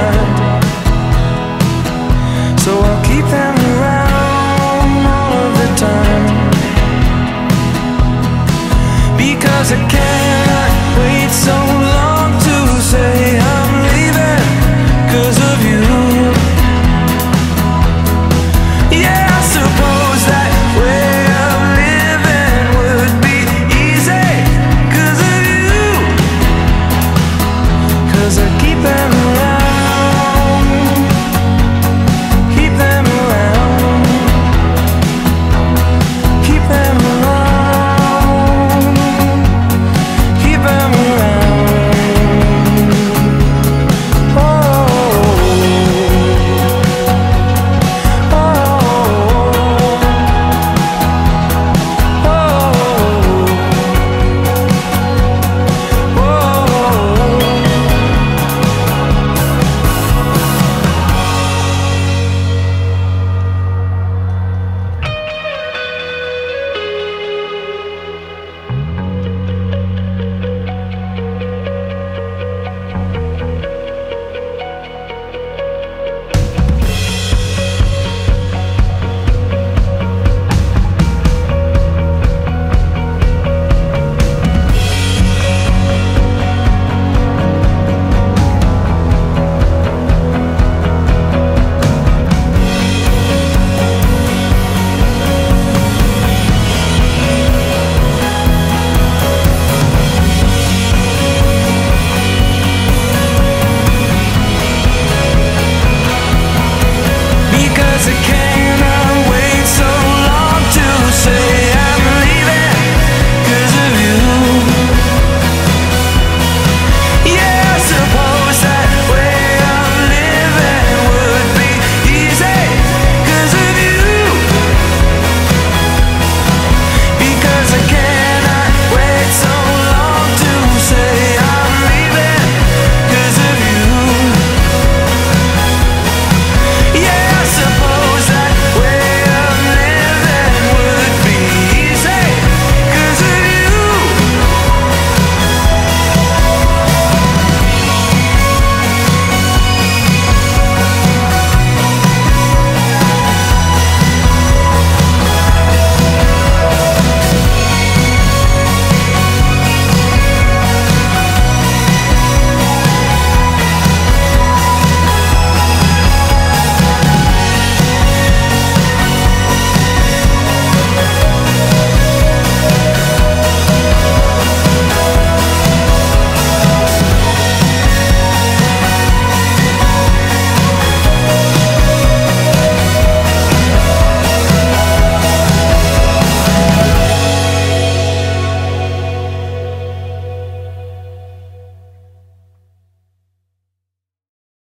time. So I'll keep them around all of the time, because I can't.